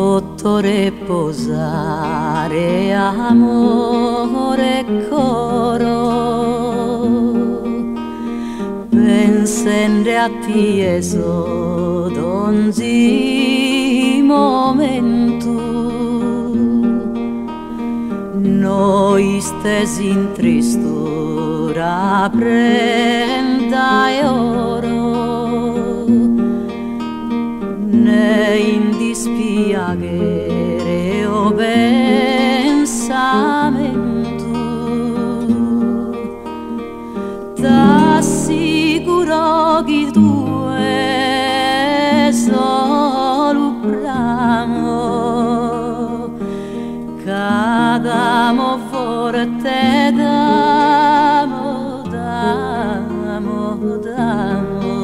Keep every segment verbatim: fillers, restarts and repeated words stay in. potho reposare, amore e coro, pensende atteso d'ogni momento, noi stessi in tristura prenda e oro, né in dispiacere o pensamento, t'assicuro che tu è solo bramo, cadamo forte damo, damo, damo,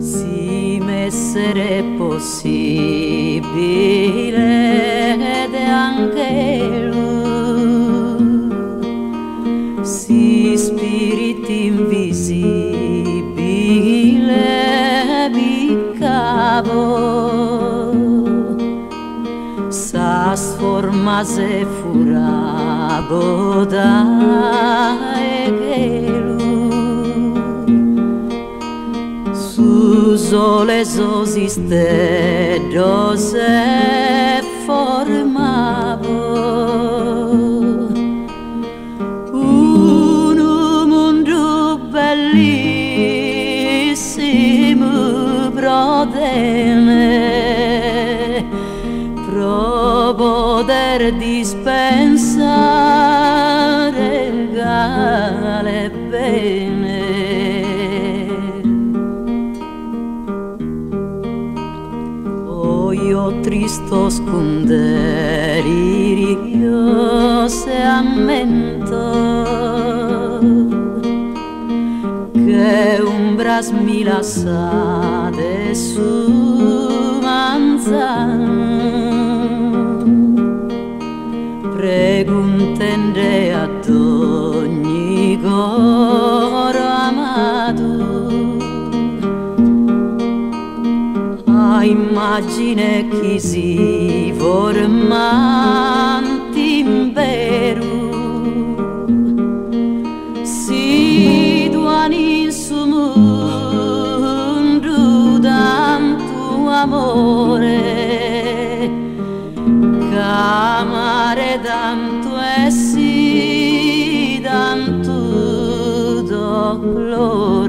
si m'essere possibile ed anche lui, si spiriti invisibile piccavo, sas formase furabo da egelu, su sole sosiste dose formavo, un mondo bellissimo prodene, pro poter dispensare il gale bene. O io tristo sconderirio se ammento che umbras mi lassate su manzano, preguntende ad ogni coro amato a immagine chi si formanti in veru, si duani in su mondo tanto amore, amare tanto e sì tanto dolore.